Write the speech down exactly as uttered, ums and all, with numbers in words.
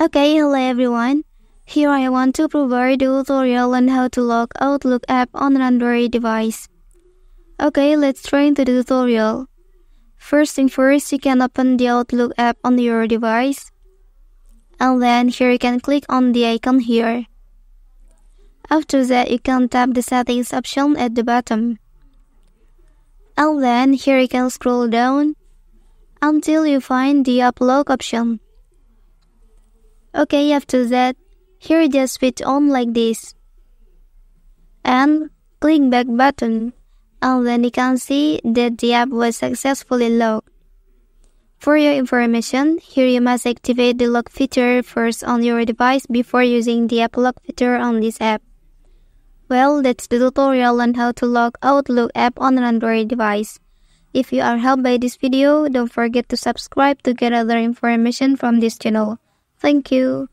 Okay, hello everyone. Here I want to provide a tutorial on how to lock Outlook app on an Android device. Okay, let's try into the tutorial. First thing first, you can open the Outlook app on your device. And then here you can click on the icon here. After that, you can tap the settings option at the bottom. And then here you can scroll down until you find the app lock option. Okay, after that, here just switch on like this and click back button, and then you can see that the app was successfully locked. For your information, here you must activate the lock feature first on your device before using the app lock feature on this app. Well, that's the tutorial on how to lock Outlook app on an Android device. If you are helped by this video, don't forget to subscribe to get other information from this channel. Thank you.